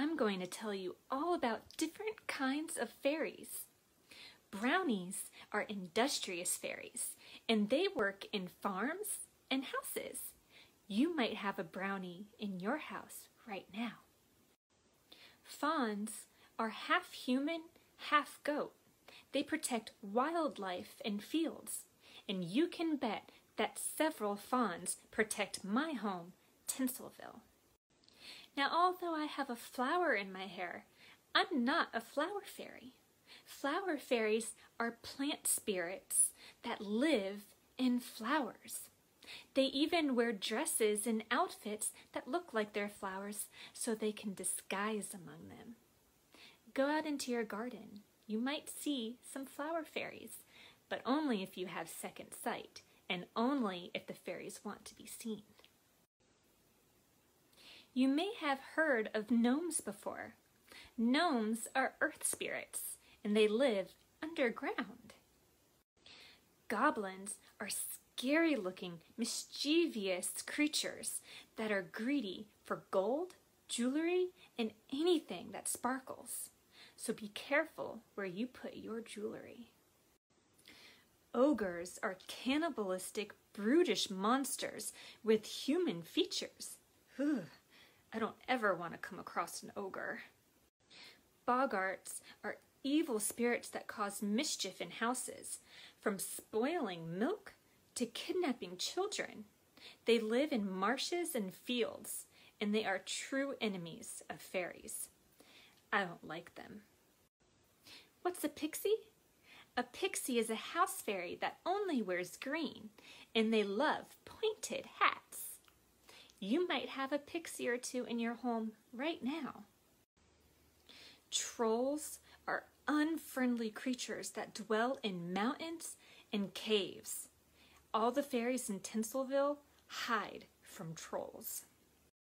I'm going to tell you all about different kinds of fairies. Brownies are industrious fairies, and they work in farms and houses. You might have a brownie in your house right now. Fauns are half human, half goat. They protect wildlife and fields, and you can bet that several fauns protect my home, Tinselville. Now, although I have a flower in my hair, I'm not a flower fairy. Flower fairies are plant spirits that live in flowers. They even wear dresses and outfits that look like their flowers so they can disguise among them. Go out into your garden. You might see some flower fairies, but only if you have second sight, and only if the fairies want to be seen. You may have heard of gnomes before. Gnomes are earth spirits, and they live underground. Goblins are scary-looking, mischievous creatures that are greedy for gold, jewelry, and anything that sparkles. So be careful where you put your jewelry. Ogres are cannibalistic, brutish monsters with human features. Ugh, I don't ever want to come across an ogre. Boggarts are evil spirits that cause mischief in houses, from spoiling milk to kidnapping children. They live in marshes and fields, and they are true enemies of fairies. I don't like them. What's a pixie? A pixie is a house fairy that only wears green, and they love pointed hats. You might have a pixie or two in your home right now. Trolls are unfriendly creatures that dwell in mountains and caves. All the fairies in Tinselville hide from trolls.